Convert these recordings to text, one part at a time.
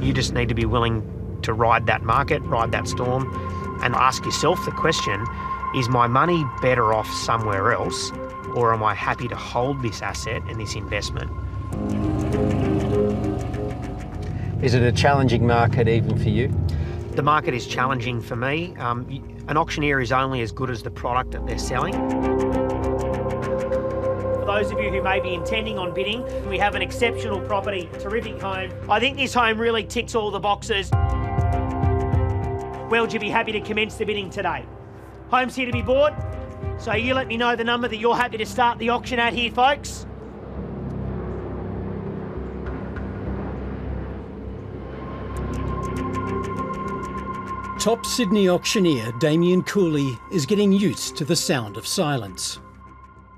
You just need to be willing to ride that market, ride that storm, and ask yourself the question, is my money better off somewhere else, or am I happy to hold this asset and this investment? Is it a challenging market even for you? The market is challenging for me. An auctioneer is only as good as the product that they're selling. For those of you who may be intending on bidding, we have an exceptional property, terrific home. I think this home really ticks all the boxes. Well, would you be happy to commence the bidding today? Home's here to be bought, so you let me know the number that you're happy to start the auction at here, folks. Top Sydney auctioneer Damien Cooley is getting used to the sound of silence.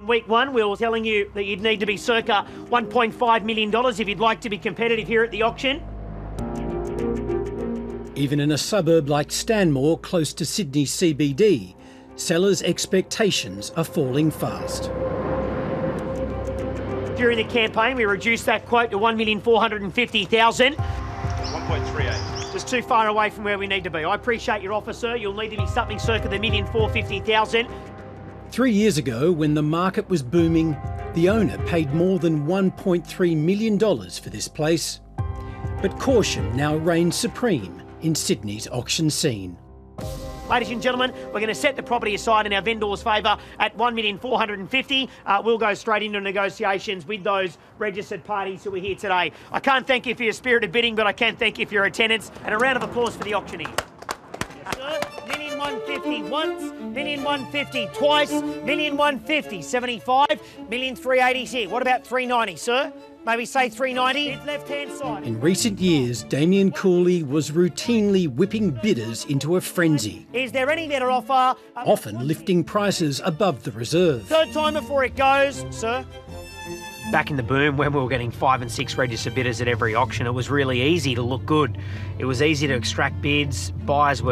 Week one, we were telling you that you'd need to be circa $1.5 million if you'd like to be competitive here at the auction. Even in a suburb like Stanmore, close to Sydney CBD, sellers' expectations are falling fast. During the campaign, we reduced that quote to $1,450,000. 1.38. Was too far away from where we need to be. I appreciate your offer, sir. You'll need to be something circa the $1,450,000. 3 years ago, when the market was booming, the owner paid more than $1.3 million for this place. But caution now reigns supreme in Sydney's auction scene. Ladies and gentlemen, we're going to set the property aside in our vendor's favour at $1,450,000. We'll go straight into negotiations with those registered parties who are here today. I can't thank you for your spirited bidding, but I can thank you for your attendance. And a round of applause for the auctioneer. Yes, sir. $1,150,000 once, $1,150,000 twice, $1,150,075, $1,380,000 here. What about $390,000, sir? Maybe say $390,000. Left-hand side. In recent years, Damien Cooley was routinely whipping bidders into a frenzy. Is there any better offer? Often lifting prices above the reserve. Third time before it goes, sir. Back in the boom, when we were getting 5 and 6 registered bidders at every auction, it was really easy to look good. It was easy to extract bids. Buyers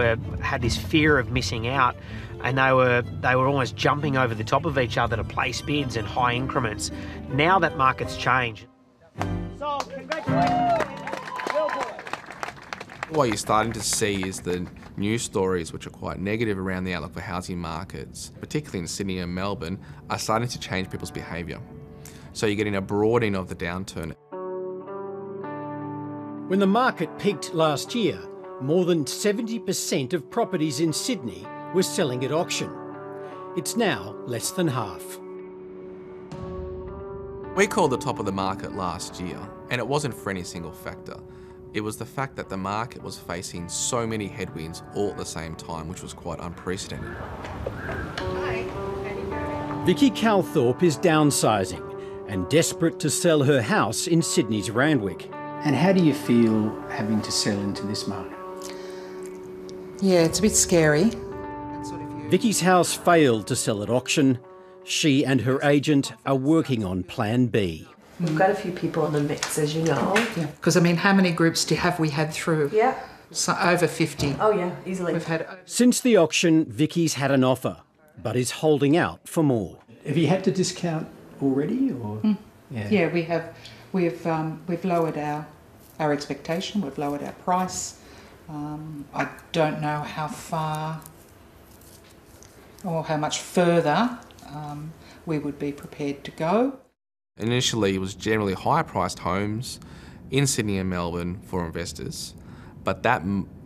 had this fear of missing out, and they were almost jumping over the top of each other to place bids in high increments. Now that market's changed. So, congratulations. Well done. What you're starting to see is the news stories, which are quite negative around the outlook for housing markets, particularly in Sydney and Melbourne, are starting to change people's behaviour. So you're getting a broadening of the downturn. When the market peaked last year, more than 70% of properties in Sydney were selling at auction. It's now less than half. We called the top of the market last year, and it wasn't for any single factor. It was the fact that the market was facing so many headwinds all at the same time, which was quite unprecedented. Vicki Calthorpe is downsizing and desperate to sell her house in Sydney's Randwick. And how do you feel having to sell into this market? Yeah, it's a bit scary. Vicki's house failed to sell at auction. She and her agent are working on Plan B. We've got a few people in the mix, as you know. Because, yeah. I mean, how many groups have we had through? Yeah. So, over 50. Oh, yeah, easily. We've had over... Since the auction, Vicki's had an offer, but is holding out for more. Have you had to discount already? Or Yeah, we have. We've lowered our expectation. We've lowered our price. I don't know how far or how much further we would be prepared to go. Initially, it was generally high-priced homes in Sydney and Melbourne for investors, but that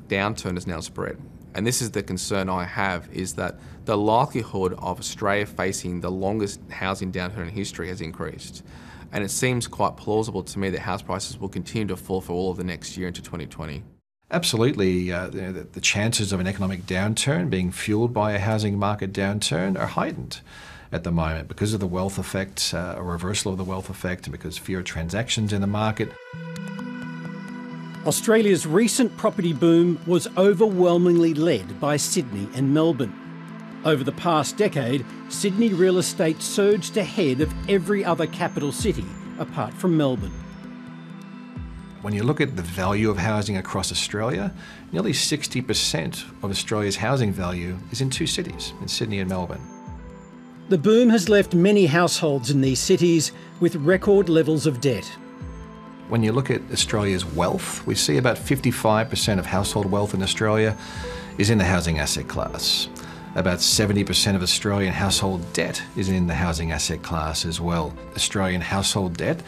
downturn has now spread. And this is the concern I have, is that the likelihood of Australia facing the longest housing downturn in history has increased. And it seems quite plausible to me that house prices will continue to fall for all of the next year into 2020. Absolutely, the chances of an economic downturn being fueled by a housing market downturn are heightened at the moment because of the wealth effect, a reversal of the wealth effect, and because fewer transactions in the market. Australia's recent property boom was overwhelmingly led by Sydney and Melbourne. Over the past decade, Sydney real estate surged ahead of every other capital city apart from Melbourne. When you look at the value of housing across Australia, nearly 60% of Australia's housing value is in two cities, in Sydney and Melbourne. The boom has left many households in these cities with record levels of debt. When you look at Australia's wealth, we see about 55% of household wealth in Australia is in the housing asset class. About 70% of Australian household debt is in the housing asset class as well. Australian household debt,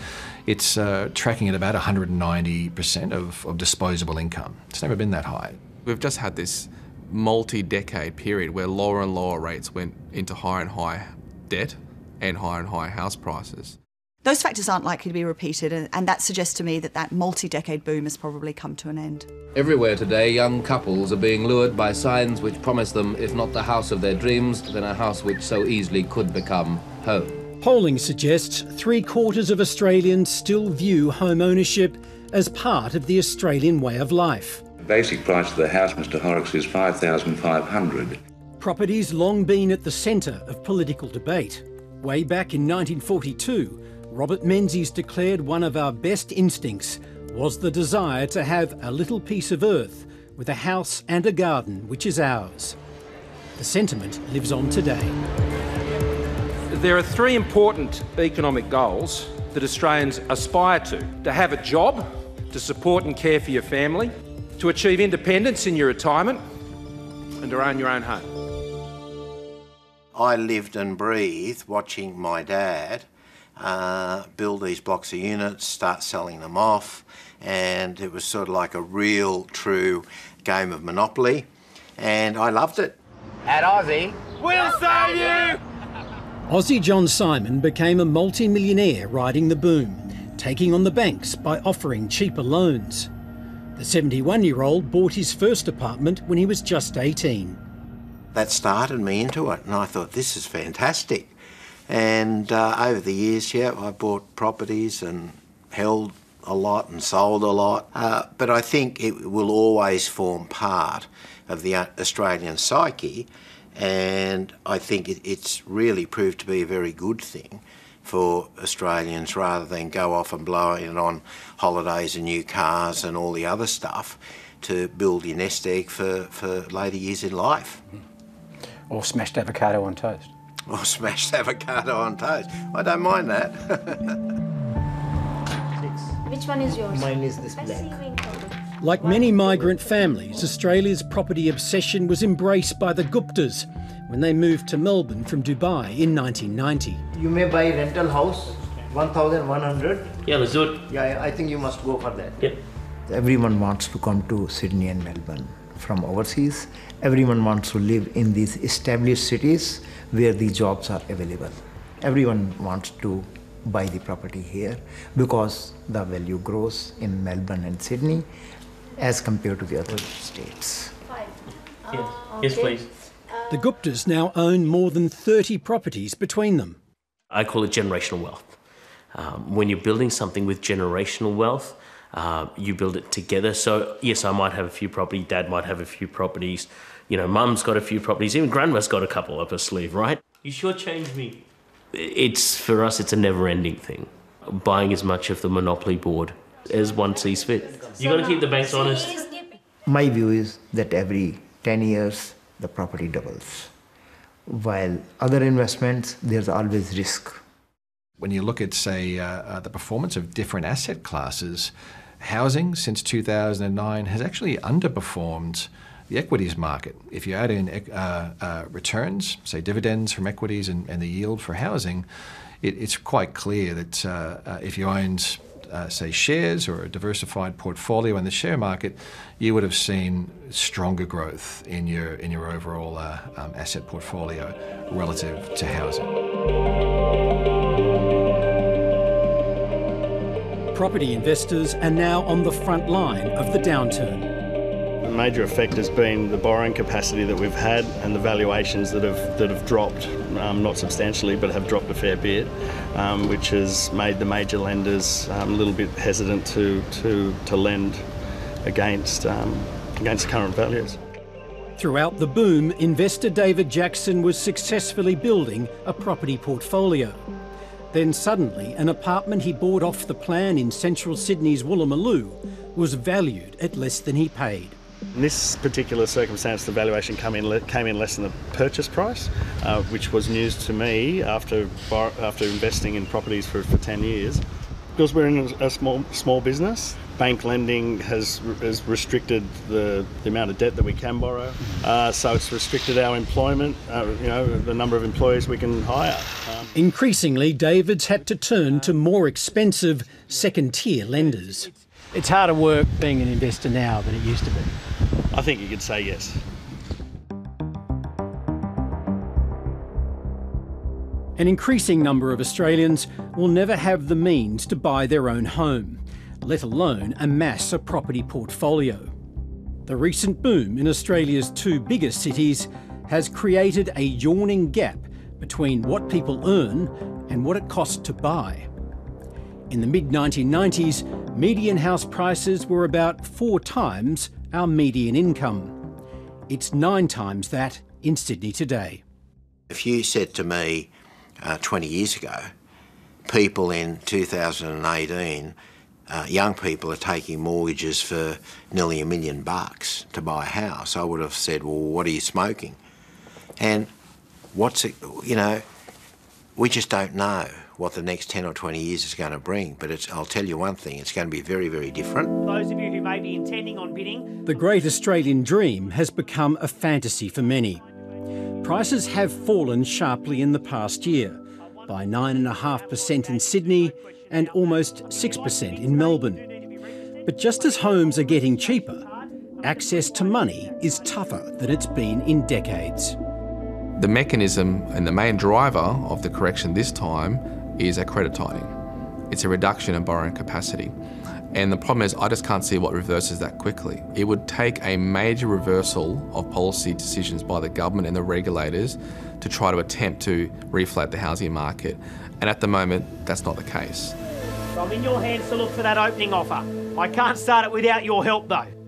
it's tracking at about 190% of disposable income. It's never been that high. We've just had this multi-decade period where lower and lower rates went into higher and higher debt and higher house prices. Those factors aren't likely to be repeated, and that suggests to me that that multi-decade boom has probably come to an end. Everywhere today, young couples are being lured by signs which promise them, if not the house of their dreams, then a house which so easily could become home. Polling suggests 3/4 of Australians still view home ownership as part of the Australian way of life. The basic price of the house, Mr Horrocks, is $5,500. Property's long been at the centre of political debate. Way back in 1942, Robert Menzies declared one of our best instincts was the desire to have a little piece of earth with a house and a garden which is ours. The sentiment lives on today. There are three important economic goals that Australians aspire to have a job, to support and care for your family, to achieve independence in your retirement, and to own your own home. I lived and breathed watching my dad build these blocks of units, start selling them off, and it was sort of like a real, true game of Monopoly, and I loved it. At Aussie, we'll save you! Aussie John Simon became a multi-millionaire riding the boom, taking on the banks by offering cheaper loans. The 71-year-old bought his first apartment when he was just 18. That started me into it, and I thought, this is fantastic. And over the years, yeah, I bought properties and held a lot and sold a lot. But I think it will always form part of the Australian psyche. And I think it's really proved to be a very good thing for Australians, rather than go off and blow it on holidays and new cars and all the other stuff to build your nest egg for later years in life. Or smashed avocado on toast. Or smashed avocado on toast. I don't mind that. Which one is yours? Mine is this black. Like many migrant families, Australia's property obsession was embraced by the Guptas when they moved to Melbourne from Dubai in 1990. You may buy a rental house, 1,100. Yeah, Lazut. Yeah, I think you must go for that. Yep. Everyone wants to come to Sydney and Melbourne from overseas. Everyone wants to live in these established cities where the jobs are available. Everyone wants to buy the property here because the value grows in Melbourne and Sydney as compared to the other states. Yes, please. The Guptas now own more than 30 properties between them. I call it generational wealth. When you're building something with generational wealth, you build it together. So yes, I might have a few properties, Dad might have a few properties, you know, Mum's got a few properties, even Grandma's got a couple up her sleeve, right? You sure changed me. It's, for us, it's a never-ending thing. Buying as much of the Monopoly board as one sees fit. You've got to keep the banks honest. My view is that every 10 years, the property doubles. While other investments, there's always risk. When you look at, say, the performance of different asset classes, housing since 2009 has actually underperformed the equities market. If you add in returns, say dividends from equities and the yield for housing, it's quite clear that if you owned, say, shares or a diversified portfolio in the share market, you would have seen stronger growth in your overall asset portfolio relative to housing. Property investors are now on the front line of the downturn. The major effect has been the borrowing capacity that we've had and the valuations that have dropped, not substantially, but have dropped a fair bit, which has made the major lenders a little bit hesitant to lend against current values. Throughout the boom, investor David Jackson was successfully building a property portfolio. Then suddenly, an apartment he bought off the plan in central Sydney's Woolloomooloo was valued at less than he paid. In this particular circumstance, the valuation came in less than the purchase price, which was news to me after investing in properties for 10 years. because we're in a small business, bank lending has restricted the amount of debt that we can borrow. So it's restricted our employment, the number of employees we can hire. Increasingly, David's had to turn to more expensive second-tier lenders. It's harder work being an investor now than it used to be. I think you could say yes. An increasing number of Australians will never have the means to buy their own home, let alone amass a property portfolio. The recent boom in Australia's two biggest cities has created a yawning gap between what people earn and what it costs to buy. In the mid-1990s, median house prices were about 4 times our median income. It's 9 times that in Sydney today. If you said to me 20 years ago, people in 2018 young people are taking mortgages for nearly $1 million to buy a house, I would have said, well, what are you smoking? And what's it, we just don't know what the next 10 or 20 years is going to bring, but I'll tell you one thing, it's going to be very, very different. Those of you who may be intending on bidding... The great Australian dream has become a fantasy for many. Prices have fallen sharply in the past year, by 9.5% in Sydney and almost 6% in Melbourne. But just as homes are getting cheaper, access to money is tougher than it's been in decades. The mechanism and the main driver of the correction this time is a credit tightening. It's a reduction in borrowing capacity. And the problem is I just can't see what reverses that quickly. It would take a major reversal of policy decisions by the government and the regulators to try to attempt to reflate the housing market. And at the moment, that's not the case. I'm in your hands to look for that opening offer. I can't start it without your help though.